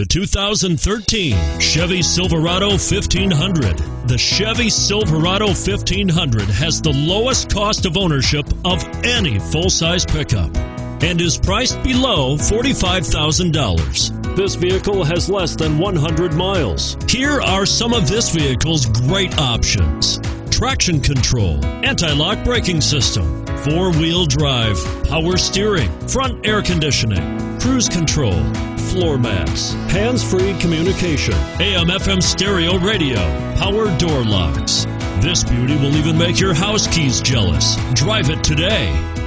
The 2013 Chevy Silverado 1500. The Chevy Silverado 1500 has the lowest cost of ownership of any full-size pickup and is priced below $45,000. This vehicle has less than 100 miles. Here are some of this vehicle's great options: traction control, anti-lock braking system, four-wheel drive, power steering, front air conditioning, cruise control, floor mats, hands-free communication, AM/FM stereo radio, power door locks. This beauty will even make your house keys jealous. Drive it today.